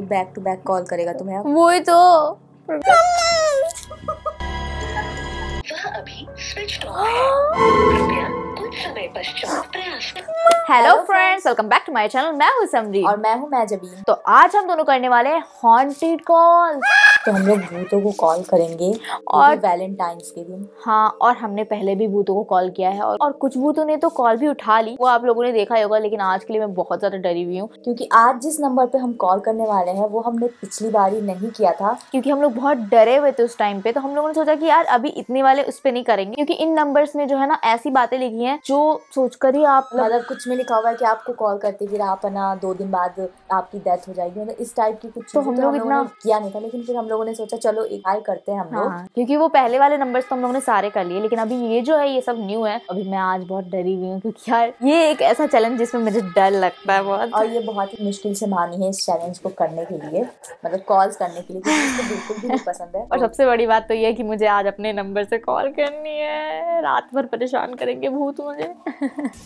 ये back to back call करेगा तुम्हें। वो ही तो अभी स्विच ऑफ है। कुछ समय पश्चात प्रयास। Hello friends, welcome back to my channel. मैं हूँ समरीन और मैं हूँ मैजबीन। तो आज हम दोनों करने वाले हैं हॉन्टेड कॉल। तो हम लोग भूतों को कॉल करेंगे और वैलेंटाइंस के दिन। हाँ, और हमने पहले भी भूतों को कॉल किया है और कुछ भूतों ने तो कॉल भी उठा ली, वो आप लोगों ने देखा ही होगा। लेकिन आज के लिए मैं बहुत ज्यादा डरी हुई हूँ क्योंकि आज जिस नंबर पे हम कॉल करने वाले हैं वो हमने पिछली बार ही नहीं किया था क्योंकि हम लोग बहुत डरे हुए थे उस टाइम पे। तो हम लोगों ने सोचा कि यार अभी इतने वाले उस पर नहीं करेंगे क्योंकि इन नंबर्स में जो है ना ऐसी बातें लिखी है जो सोचकर ही आप, मतलब कुछ में लिखा हुआ है कि आपको कॉल करते फिर आप ना 2 दिन बाद आपकी डेथ हो जाएगी, मतलब इस टाइप की कुछ। तो हम लोग इतना किया नहीं था लेकिन फिर लोगों ने सोचा चलो एक आई करते हैं हम लोग। हाँ, क्योंकि वो पहले वाले नंबर्स तो हम लोगों ने सारे कर लिए लेकिन अभी ये जो है ये सब न्यू है। अभी मैं आज बहुत डरी हुई हूँ क्योंकि यार ये एक ऐसा चैलेंज जिसमें मुझे डर लगता है बहुत, और ये बहुत ही मुश्किल से मानी है इस चैलेंज को करने के लिए, मतलब कॉल्स करने के लिए, क्योंकि बिल्कुल भी नहीं पसंद है। और सबसे बड़ी बात तो ये है कि मुझे आज अपने नंबर से कॉल करनी है। रात भर परेशान करेंगे भूत मुझे।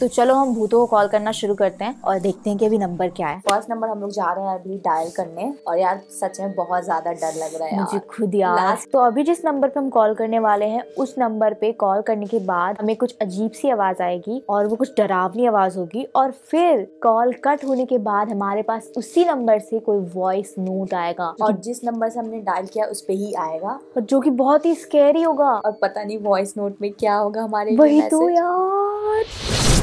तो चलो हम भूतों को कॉल करना शुरू करते हैं और देखते हैं कि अभी नंबर क्या है। फर्स्ट नंबर हम लोग जा रहे हैं अभी डायल करने और यार सच में बहुत ज्यादा डर लग रहा है मुझे खुद यार। तो अभी जिस नंबर पे हम कॉल करने वाले हैं उस नंबर पे कॉल करने के बाद हमें कुछ अजीब सी आवाज आएगी और वो कुछ डरावनी आवाज होगी और फिर कॉल कट होने के बाद हमारे पास उसी नंबर से कोई वॉइस नोट आएगा और जिस नंबर से हमने डायल किया उस पे ही आएगा और जो कि बहुत ही स्कैरी होगा और पता नहीं वॉइस नोट में क्या होगा हमारे। वही तो यार,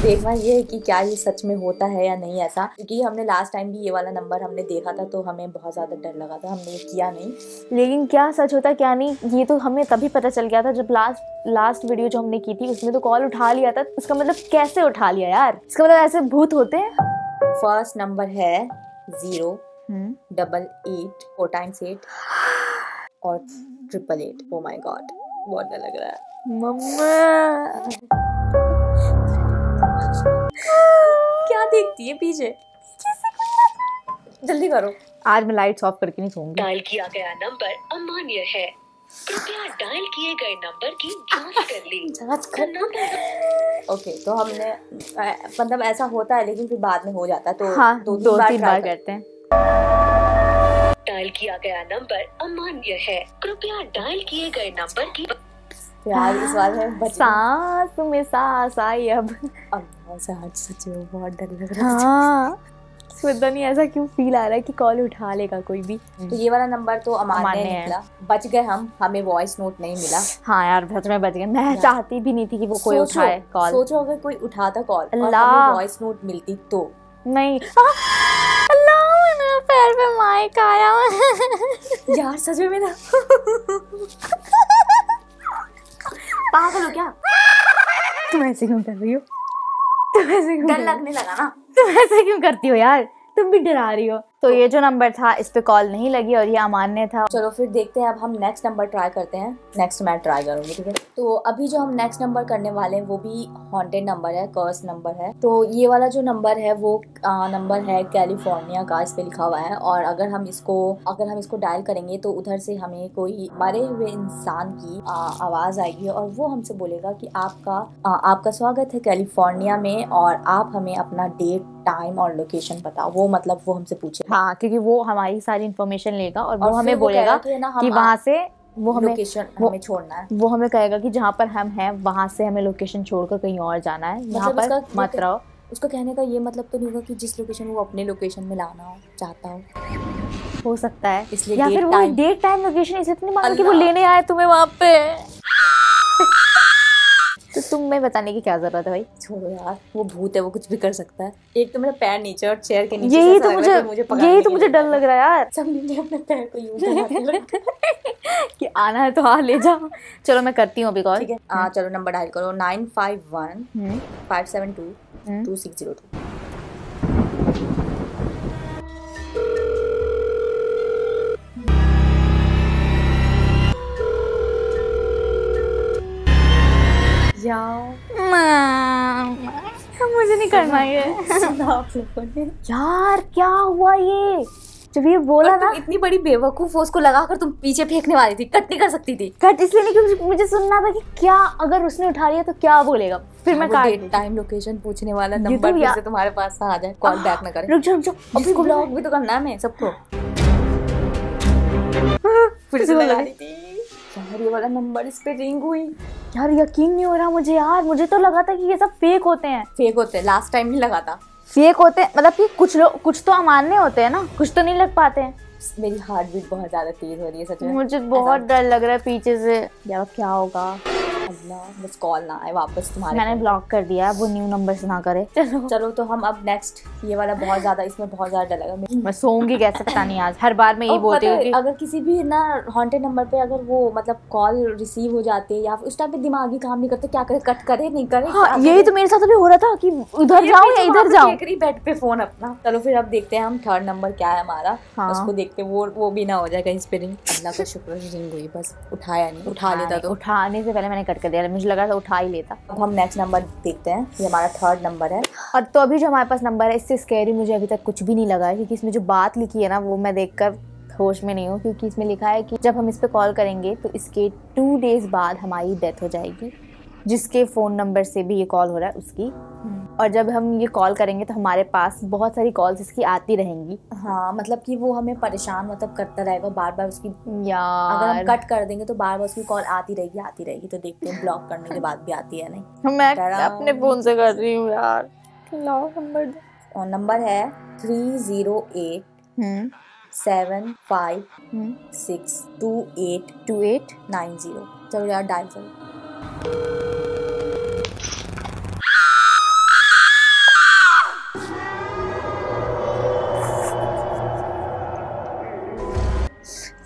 देखना ये है कि क्या ये सच में होता है या नहीं ऐसा, क्योंकि हमने लास्ट टाइम भी ये वाला नंबर हमने देखा था तो हमें बहुत ज्यादा डर लगा था, हमने किया नहीं। लेकिन क्या सच होता क्या नहीं ये तो हमें तभी पता चल गया था जब लास्ट वीडियो जो हमने की थी उसमें तो कॉल उठा लिया था। इसका मतलब कैसे उठा लिया यार, इसका मतलब ऐसे भूत होते हैं। फर्स्ट नंबर है 088 4 टाइम्स 8 और 888। ओ माय गॉड बहुत डर लग रहा है मम्मा। क्या देखती है पीछे, जल्दी करो। आज मैं लाइट्स ऑफ करके नहीं सोऊंगी। डायल किया गया नंबर अमान्य है, कृपया डायल किए गए नंबर की जांच कर लें। ओके, तो हमने मतलब ऐसा होता है लेकिन फिर बाद में हो जाता है तो हाँ, 2-3 बार करते हैं। डायल किया गया नंबर अमान्य है, कृपया डायल किए गए नंबर की। यार इस बार है सांस में सांस आई अब सच में बहुत डर लग रहा है। हाँ, पता नहीं ऐसा क्यों फील आ रहा है कि कॉल उठा लेगा कोई भी। तो ये वाला नंबर तो अमान्य निकला, बच गए हम, हमें वॉइस नोट नहीं मिला। हाँ यार सच में बच गए, मैं चाहती भी नहीं थी कि वो कोई उठाए कॉल। सोचो अगर कोई उठाता कॉल और हमें वॉइस नोट मिलती तो। नहीं पैर पे माइक आया यार सच में मेरा पागल हो क्या, तुम ऐसे क्यों कर रही हो, तुम ऐसे क्यों, डर लगने लगा ना, तुम ऐसे क्यों करती हो यार, तुम भी डरा रही हो। तो ये जो नंबर था इस पे कॉल नहीं लगी और ये अमान्य था। चलो फिर देखते हैं, अब हम नेक्स्ट नंबर ट्राई करते हैं। नेक्स्ट मैं ट्राई करूंगी, ठीक है। तो अभी जो हम नेक्स्ट नंबर करने वाले हैं वो भी हॉन्टेड नंबर है, कर्स नंबर है। तो ये वाला जो नंबर है वो नंबर है कैलिफोर्निया का, इस पे लिखा हुआ है और अगर हम इसको डायल करेंगे तो उधर से हमें कोई मरे हुए इंसान की आवाज आएगी और वो हमसे बोलेगा कि आपका स्वागत है कैलिफोर्निया में और आप हमें अपना डेट टाइम और लोकेशन बताओ। वो मतलब वो हमसे पूछे। हाँ, क्योंकि वो हमारी सारी इन्फॉर्मेशन लेगा और वो हमें बोलेगा कि वहाँ से वो हमें लोकेशन हमें छोड़ना है। वो हमें कहेगा कि जहाँ पर हम हैं वहाँ से हमें लोकेशन छोड़कर कहीं और जाना है, यहाँ पर मत रहो। उसको कहने का ये मतलब तो नहीं होगा कि जिस लोकेशन वो अपने लोकेशन में लाना चाहता हो सकता है, इसलिए या फिर वो डेट टाइम लोकेशन इसे इतनी मांग कि वो लेने आए तुम्हें वहाँ पे। तो तुम्हें बताने की क्या जरूरत है भाई, छोड़ो यार वो भूत है, वो कुछ भी कर सकता है। एक तो मेरा पैर नीचे और चेयर के नीचे, यही तो मुझे डर लग रहा है यार। सबने अपने पैर को यूं कि आना है तो आ ले जाओ। चलो मैं करती हूँ अभी कॉल, ठीक है। चलो नंबर डायल करो 951 572 2602। मुझे नहीं करना ये। आप लोगों ने यार क्या हुआ ये, जब ये बोला ना इतनी बड़ी बेवकूफ उसको लगाकर तुम पीछे फेंकने वाली थी, कट नहीं कर सकती थी। कट इसलिए नहीं क्योंकि मुझे सुनना था कि क्या अगर उसने उठा लिया तो क्या बोलेगा, फिर मैं काट। टाइम लोकेशन पूछने वाला नंबर तुम्हारे पास आ जाए, कॉल बैक ना करे। रुक जाओ, ब्लॉक भी तो करना है सबको। फिर से लगा दी थी यार। ये वाला नंबर, इस पे रिंग हुई यार, यकीन नहीं हो रहा मुझे यार। मुझे तो लगा था कि ये सब फेक होते हैं, फेक होते हैं। लास्ट टाइम नहीं लगा था फेक होते हैं, मतलब कि कुछ लोग कुछ तो अमान्य होते हैं ना, कुछ तो नहीं लग पाते हैं। मेरी हार्ट बीट बहुत ज्यादा तेज हो रही है सच में, मुझे बहुत डर लग रहा है पीछे से यार, क्या होगा। अल्लाह बस कॉल ना आए वापस तुम्हारे। मैंने ब्लॉक कर दिया है, वो न्यू नंबर से ना करे। चलो चलो तो हम अब नेक्स्ट, ये वाला बहुत ज्यादा, इसमें बहुत ज्यादा डर लगा। मैं सोऊंगी कैसे पता नहीं आज, हर बार मैं यही बोलती हूँ। अगर किसी भी ना हॉन्टेड नंबर पे अगर वो मतलब कॉल रिसीव हो जाती है या उस टाइम पे दिमागी काम नहीं करते, क्या करे, कट करे नहीं करे। यही तो मेरे साथ अभी हो रहा था कि उधर जाओ या इधर जाओ, बेड पे फोन अपना। चलो फिर अब देखते हैं हम थर्ड नंबर क्या है हमारा, उसको देखते हैं। वो भी ना हो जाए कहीं पे रिंग। अल्लाह का शुक्र रिंग हुई, बस उठाया नहीं, उठा लेता तो। उठाने से पहले मैंने कर दिया, मुझे लगा था उठा ही लेता। अब हम नेक्स्ट नंबर देखते हैं, ये हमारा थर्ड नंबर है। और तो अभी जो हमारे पास नंबर है, इससे स्कैरी मुझे अभी तक कुछ भी नहीं लगा है, क्योंकि इसमें जो बात लिखी है ना वो मैं देखकर होश में नहीं हूँ। क्योंकि इसमें लिखा है कि जब हम इस पे कॉल करेंगे तो इसके 2 डेज बाद हमारी डेथ हो जाएगी, जिसके फ़ोन नंबर से भी ये कॉल हो रहा है उसकी। और जब हम ये कॉल करेंगे तो हमारे पास बहुत सारी कॉल्स इसकी आती रहेंगी। हाँ, मतलब कि वो हमें परेशान मतलब करता रहेगा बार बार उसकी। यार अगर हम कट कर देंगे तो बार बार उसकी कॉल आती रहेगी। तो देखते हैं ब्लॉक करने के बाद भी आती है नहीं। मैं अपने फोन से कर रही हूँ यार। नंबर है 30875628289 0। चलो यार डायल करो।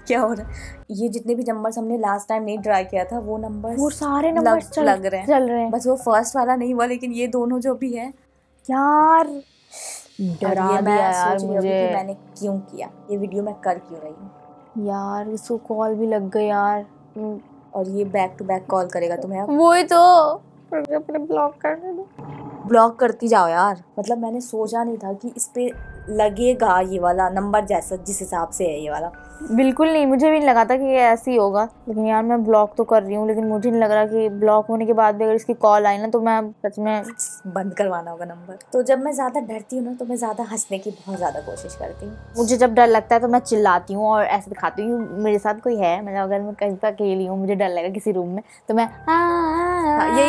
क्या हो रहा है? ये जितने भी नंबर्स हमने लास्ट टाइम नहीं ट्राई किया था वो नंबर्स, वो सारे नंबर्स चल रहे हैं। बस वो फर्स्ट वाला नहीं हुआ, लेकिन ये दोनों जो भी है यार डरा दिया यार मुझे। मैंने क्यों किया ये वीडियो, मैं कर क्यों रही हूँ यार। इसको कॉल भी लग गई यार, और ये बैक टू बैक कॉल करेगा तुम्हें। वही तो अपने ब्लॉक करती जाओ यार। मतलब मैंने सोचा नहीं था कि इस पे लगेगा ये वाला नंबर, जैसा जिस हिसाब से है ये वाला। बिल्कुल नहीं, मुझे भी नहीं लगा था कि ये ऐसे ही होगा। लेकिन यार मैं ब्लॉक तो कर रही हूँ, लेकिन मुझे नहीं लग रहा कि ब्लॉक होने के बाद भी अगर इसकी कॉल आई ना तो मैं सच में बंद करवाना होगा नंबर। तो जब मैं ज़्यादा डरती हूँ ना तो मैं ज़्यादा हंसने की बहुत ज़्यादा कोशिश करती हूँ। मुझे जब डर लगता है तो मैं चिल्लाती हूँ और ऐसे दिखाती हूँ मेरे साथ कोई है। मतलब अगर मैं कहीं पर अकेली हूँ, मुझे डर लगा किसी रूम में, तो मैं यही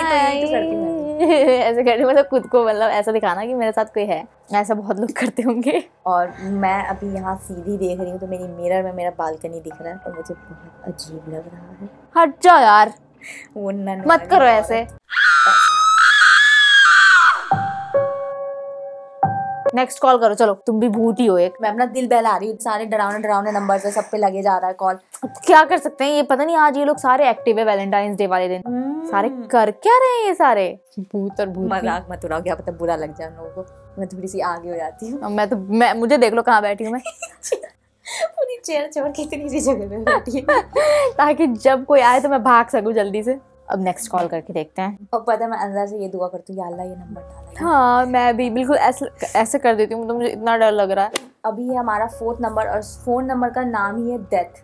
करती हूँ ऐसे करने, मतलब खुद को मतलब ऐसा दिखाना कि मेरे साथ कोई है। ऐसा बहुत लोग करते होंगे। और मैं अभी यहाँ सीधी देख रही हूँ तो मेरी मिरर में मेरा बालकनी दिख रहा है और मुझे बहुत अजीब लग रहा है। हट जाओ यार, वो मत करो ऐसे। नेक्स्ट कॉल करो, चलो तुम भी भूत ही हो एक। मैं अपना दिल बहला रही हूँ, सारे डरावने डरावने नंबर से सब पे लगे जा रहा है कॉल। क्या कर सकते हैं, ये पता नहीं आज ये लोग सारे एक्टिव है वैलेंटाइंस डे वाले दिन। सारे कर क्या रहे हैं ये सारे भूत और भूत। मजाक मत उड़ाओ, क्या पता बुरा लग जाए लोगों को। मैं थोड़ी सी आगे हो जाती हूँ। मैं मुझे देख लो कहाँ बैठी हूँ मैं पूरी चेयर चोर कितनी जगह पे बैठी हूँ ताकि जब कोई आए तो मैं भाग सकूँ जल्दी से। अब नेक्स्ट कॉल करके देखते हैं। और पता है मैं अंदर से ये दुआ करती हूँ या अल्लाह ये नंबर डाला। हाँ मैं भी बिल्कुल ऐसे कर देती हूँ, तो मुझे इतना डर लग रहा है। अभी है हमारा फोर्थ नंबर और फोन नंबर का नाम ही है डेथ।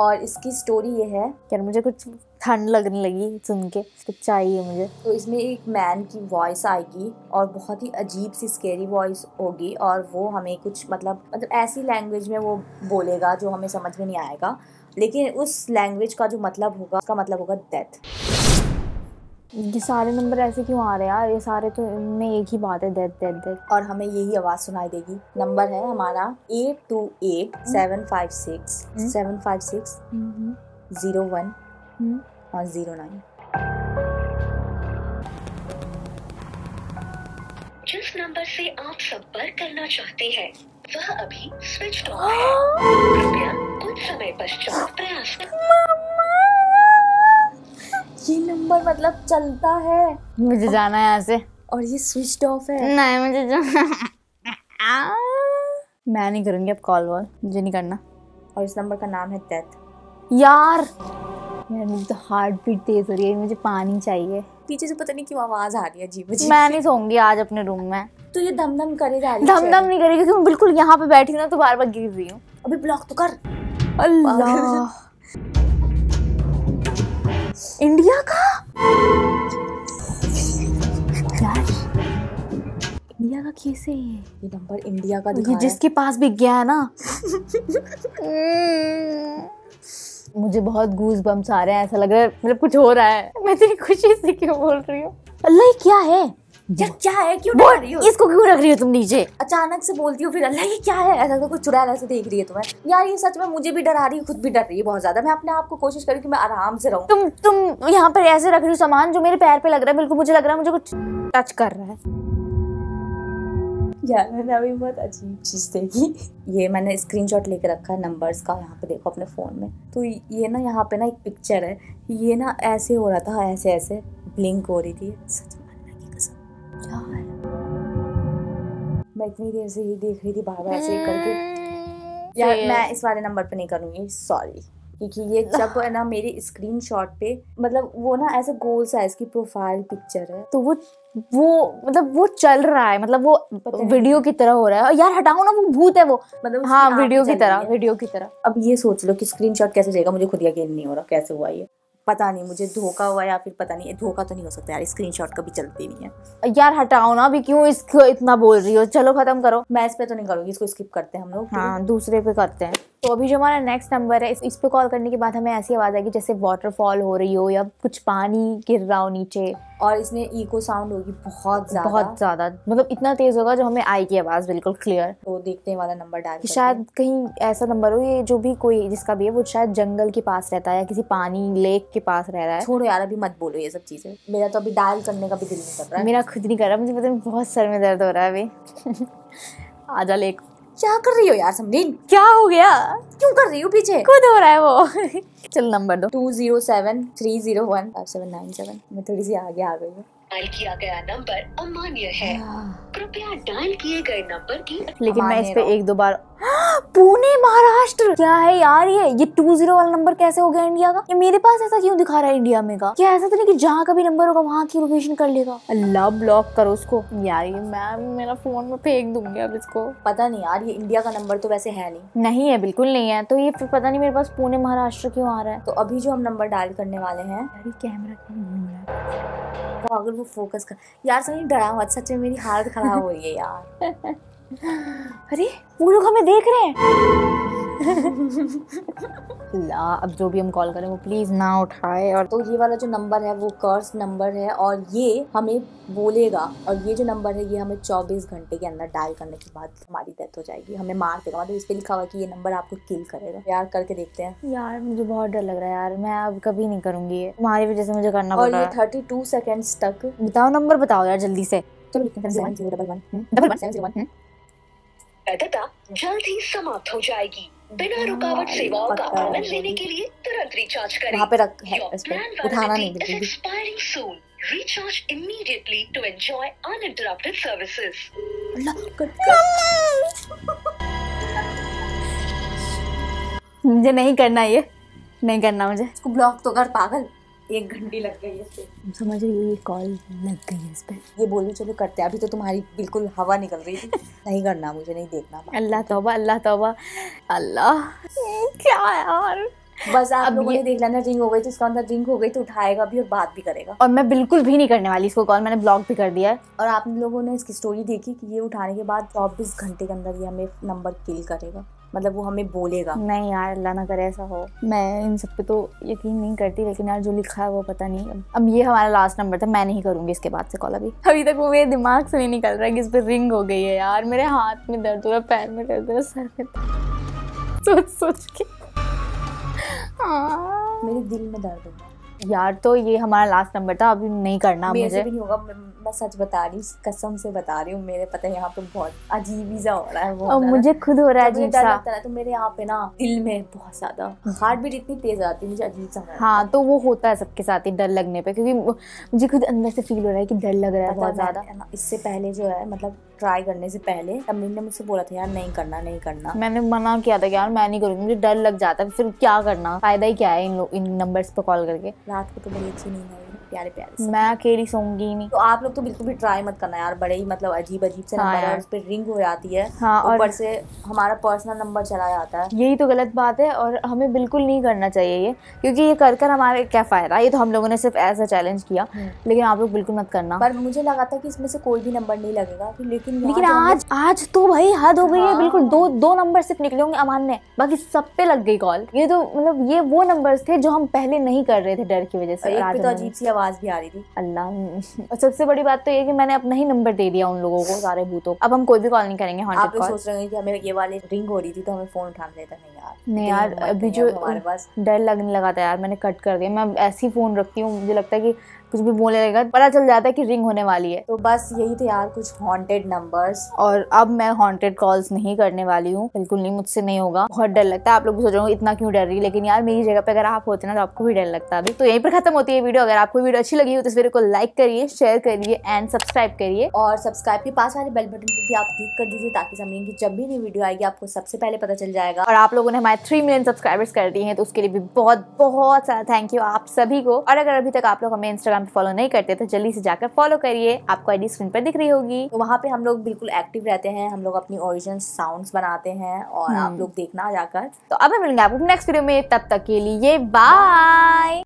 और इसकी स्टोरी ये है कि मुझे कुछ ठंड लगने लगी सुन के, कुछ चाहिए मुझे। तो इसमें एक मैन की वॉइस आएगी और बहुत ही अजीब सी स्केरी वॉइस होगी, और वो हमें कुछ मतलब ऐसी लैंग्वेज में वो बोलेगा जो हमें समझ में नहीं आएगा, लेकिन उस लैंग्वेज का जो मतलब होगा उसका मतलब होगा डेथ। ये सारे नंबर ऐसे क्यों आ रहे हैं यार, ये सारे तो इनमें एक ही बात है डेथ डेथ डेथ, और हमें यही आवाज़ सुनाई देगी। नंबर है हमारा 828756 75601 और 09। जिस नंबर से आप संपर्क करना चाहते हैं वह अभी स्विच ऑफ है, कृपया कुछ समय पश्चात प्रयास। ये नंबर मतलब चलता है। मुझे जाना है यहाँ से, और ये स्विच ऑफ है। नहीं मुझे जाना, मैं नहीं करूँगी अब कॉल वॉल, मुझे नहीं करना। और इस नंबर का नाम है डेथ। यार मुझे तो हार्ट बीट तेज हो रही है, मुझे पानी चाहिए। पीछे से पता नहीं क्यों आवाज आ रही है अजीब अजीब। मैं नहीं सोऊंगी आज अपने रूम में। तो ये धमधम करे जा रही है। धमधम नहीं करेगी क्योंकि मैं बिल्कुल यहाँ पे बैठी हूँ ना, तो बार बार गिर रही हूँ। अभी ब्लॉक तो कर। अल्लाह इंडिया का इंडिया का केस है ये नंबर इंडिया का दिखा रहा है। जिसके पास भी गया है ना मुझे बहुत गूज बम्स आ रहे हैं, ऐसा लग रहा है मतलब कुछ हो रहा है। मैं तेरी खुशी से क्यों बोल रही हूँ? अल्लाह क्या है यार, क्या है? क्यों डरा रही हो? इसको क्यों रख रही हो तुम नीचे? अचानक से बोलती हो फिर अल्लाह ये क्या है, ऐसा कुछ चुरा रहा है, ऐसे देख रही है तुम्हें। यार ये सच में मुझे भी डरा रही है, खुद भी डर रही है बहुत ज्यादा। मैं अपने आप को कोशिश करूँ कि मैं आराम से रहूँ। तुम यहाँ पर ऐसे रख रही हो सामान जो मेरे पैर पे लग रहा है, बिल्कुल मुझे लग रहा है मुझे कुछ टच कर रहा है। यार मैंने अभी बहुत अजीब चीज़ देखी, ये मैंने स्क्रीनशॉट लेके रखा है नंबर्स का, यहाँ पे देखो अपने फ़ोन में। तो ये ना यहाँ पे ना एक पिक्चर है, ये ना ऐसे हो रहा था, ऐसे ऐसे ब्लिंक हो रही थी। सच में कसम यार मैं इतनी देर से ही देख रही थी बार बार ऐसे करके। यार मैं इस वाले नंबर पे नहीं करूँगी सॉरी, क्योंकि ये जब है ना मेरी स्क्रीनशॉट पे मतलब वो ना ऐसे गोल साइज की प्रोफाइल पिक्चर है, तो वो मतलब वो चल रहा है, मतलब वो वीडियो की तरह हो रहा है। यार हटाओ ना, वो भूत है वो, मतलब हाँ वीडियो की तरह, वीडियो की तरह। अब ये सोच लो कि स्क्रीनशॉट कैसे जाएगा, मुझे खुद यकीन नहीं हो रहा कैसे हुआ ये, पता नहीं मुझे धोखा हुआ या फिर पता नहीं। धोखा तो नहीं हो सकता यार, स्क्रीनशॉट कभी चलती नहीं है। यार हटाओ ना, अभी क्यों इसको इतना बोल रही हो, चलो खत्म करो। मैं इस पे तो नहीं करूँगी, इसको स्किप करते हैं हम लोग। हाँ दूसरे पे करते हैं। तो अभी जो हमारा नेक्स्ट नंबर है, इस पे कॉल करने के बाद हमें ऐसी आवाज़ आएगी जैसे वाटरफॉल हो रही हो या कुछ पानी गिर रहा हो नीचे, और इसमें इको साउंड होगी बहुत ज्यादा, मतलब इतना तेज होगा जो हमें आएगी आवाज़ बिल्कुल क्लियर। तो देखते हैं वाला नंबर डाल, शायद कहीं ऐसा नंबर हो, ये जो भी कोई जिसका भी है वो शायद जंगल के पास रहता है या किसी पानी लेक के पास रह रहा है। छोड़ो यार अभी मत बोलो ये सब चीज़ें, मेरा तो अभी डायल करने का भी दिल नहीं कर रहा है। मेरा खुद नहीं कर रहा, मुझे पता है बहुत सर में दर्द हो रहा है अभी। आजा लेक, क्या कर रही हो यार समरीन, क्या हो गया, क्यों कर रही हो पीछे, खुद हो रहा है वो। चल नंबर दो, 2073015797। मैं थोड़ी सी आगे आ गई हूँ। डायल किया गया नंबर अमान्य है, कृपया डायल किए गए नंबर की। लेकिन मैं इस पे एक दो बार, पुणे महाराष्ट्र क्या है यार ये 20 वाला नंबर कैसे हो गया इंडिया का? ये मेरे पास ऐसा क्यों दिखा रहा है इंडिया में का? क्या ऐसा तो नहीं कि जहाँ का भी नंबर होगा वहाँ की लोकेशन कर लेगा? अल्लाह ब्लॉक करो उसको यार, ये मैं मेरा फोन में फेंक दूंगी अब इसको। पता नहीं यार ये इंडिया का नंबर तो वैसे है नहीं है, बिल्कुल नहीं है। तो ये पता नहीं मेरे पास पुणे महाराष्ट्र क्यों आ रहा है। तो अभी जो हम नंबर डायल करने वाले हैं, कैमरा क्यों अगर वो फोकस कर यार सही डरा मत, सच में मेरी हालत खराब हो रही है यार। अरे वो लोग हमें देख रहे हैं। ला अब जो भी हम कॉल करें वो प्लीज ना उठाए। और तो ये वाला जो नंबर है वो कर्स नंबर है, और ये हमें बोलेगा, और ये जो नंबर है ये हमें 24 घंटे के अंदर डायल करने के बाद हमारी डेथ हो जाएगी, हमें मार देगा। मतलब इस पे लिखा हुआ है कि ये नंबर आपको किल करेगा। यार करके देखते हैं। यार मुझे बहुत डर लग रहा है यार, मैं अब कभी नहीं करूंगी, तुम्हारी वजह से मुझे करना पड़ रहा है। और ये 32 सेकंड तक बताओ, नंबर बताओ यार जल्दी से। चलो वैधता जल्द ही समाप्त हो जाएगी। बिना रुकावट सेवाओं का आनंद लेने के लिए तुरंत रिचार्ज करें। यहाँ पे रख है, उठाना नहीं है। Expiring soon, recharge immediately to enjoy uninterrupted services. मुझे नहीं करना, ये नहीं करना मुझे, इसको ब्लॉक तो कर पागल। एक घंटी लग गई है इसपे, समझ रही हो, ये कॉल लग गई है इसपे। ये बोली चलो करते हैं, अभी तो तुम्हारी बिल्कुल हवा निकल रही थी। नहीं करना मुझे, नहीं देखना। अल्लाह तौबा अल्लाह तौबा अल्लाह, क्या यार। बस आप लोगों ने देख लेना, रिंग हो गई तो इसका अंदर रिंग हो गई तो उठाएगा भी और बात भी करेगा। और मैं बिल्कुल भी नहीं करने वाली इसको कॉल, मैंने ब्लॉक भी कर दिया है। और आप लोगों ने इसकी स्टोरी देखी कि ये उठाने के बाद 24 घंटे के अंदर ये हमें नंबर किल करेगा, मतलब वो हमें बोलेगा। नहीं यार अल्लाह ना करे ऐसा हो, मैं इन सब पे तो यकीन नहीं करती, लेकिन यार जो लिखा है वो पता नहीं। अब ये हमारा लास्ट नंबर था, मैं नहीं करूंगी इसके बाद से कॉल। अभी तक वो मेरे दिमाग से नहीं निकल रहा है कि इस पे रिंग हो गई है। यार मेरे हाथ में दर्द हो रहा है, पैर में दर्द हो रहा है, सर में सोच के मेरे दिल में दर्द हो रहा है यार। तो ये हमारा लास्ट नंबर था, अभी नहीं करना मुझे, मेरे भी नहीं होगा। मैं सच बता रही हूँ, कसम से बता रही हूँ। मेरे पता है यहाँ पे बहुत अजीब सा हो रहा है वो, और मुझे खुद हो रहा है अजीब सा। तो मेरे यहाँ पे ना दिल में बहुत ज्यादा हार्ट बीट इतनी तेज आती है, मुझे अजीब सा। हाँ तो वो होता है सबके साथ ही डर लगने पे, क्योंकि मुझे खुद अंदर से फील हो रहा है कि डर लग रहा है बहुत ज्यादा। इससे पहले जो है मतलब ट्राई करने से पहले समरीन ने मुझसे बोला था यार नहीं करना नहीं करना, मैंने मना किया था कि यार मैं नहीं करूँगी, मुझे डर लग जाता है, फिर क्या करना, फायदा ही क्या है इन नंबर्स पे कॉल करके। रात को तो बड़ी अच्छी नींद आई। प्यारे प्यारे। मैं अकेली सोंगी नहीं। तो आप लोग तो बिल्कुल भी ट्राई मत करना यार, बड़े ही मतलब अजीब अजीब से नंबर है, उस पर रिंग हो जाती है, ऊपर से हमारा पर्सनल नंबर चला जाता है। यही तो गलत बात है और हमें बिल्कुल नहीं करना चाहिए ये, क्योंकि ये कर कर हमारे क्या फ़ायदा। ये तो हम लोगों ने सिर्फ ऐसा चैलेंज किया, लेकिन आप लोग बिल्कुल मत करना। पर मुझे लगा था कि इसमें से कोई भी नंबर नहीं लगेगा, लेकिन आज तो भाई हद हो गई है बिल्कुल। दो नंबर सिर्फ निकले होंगे अमान ने, बाकी सब पे लग गई कॉल। ये तो मतलब ये वो नंबर्स थे जो हम पहले नहीं कर रहे थे डर की वजह से। एक तो अजीब सी आवाज भी आ रही थी अल्लाह। और सबसे बड़ी बात तो ये कि मैंने अपना ही नंबर दे दिया उन लोगों को, सारे भूतों। अब हम कोई भी कॉल नहीं करेंगे। आप लोग सोच रहे हैं कि हमें ये वाली रिंग हो रही थी तो हमें फोन उठाना देता नहीं यार, नहीं यार अभी जो हमारे पास डर लगने लगा था यार, मैंने कट कर दिया। मैं ऐसे ही फोन रखती हूँ, मुझे लगता है कि कुछ भी बोलने लगेगा, पता चल जाता है कि रिंग होने वाली है। तो बस यही थे यार कुछ हॉन्टेड नंबर्स, और अब मैं हॉन्टेड कॉल्स नहीं करने वाली हूँ, बिल्कुल नहीं, मुझसे नहीं होगा। बहुत डर लगता है। आप लोग भी सोच रहे हो इतना क्यों डर रही, लेकिन यार मेरी जगह पे अगर आप होते ना तो आपको भी डर लगता। अभी तो यहीं पर खत्म होती है वीडियो। अगर आपको वीडियो अच्छी लगी हो तो इस वीडियो को लाइक करिए, शेयर करिए एंड सब्सक्राइब करिए। और सब्सक्राइब के पास वाले बेल बटन को भी आप क्लिक कर दीजिए, ताकि समरीन की जब भी नई वीडियो आएगी आपको सबसे पहले पता चल जाएगा। और आप लोगों ने हमारे 3 मिलियन सब्सक्राइबर्स कर दिए हैं, तो उसके लिए भी बहुत बहुत सारा थैंक यू आप सभी को। और अगर अभी तक आप लोग हमें इंस्टाग्राम फॉलो नहीं करते तो जल्दी से जाकर फॉलो करिए, आपको आईडी स्क्रीन पर दिख रही होगी। तो वहाँ पे हम लोग बिल्कुल एक्टिव रहते हैं, हम लोग अपनी ओरिजिनल साउंड्स बनाते हैं, और आप लोग देखना जाकर। तो अब मिलेंगे आपको नेक्स्ट वीडियो में, तब तक के लिए बाय।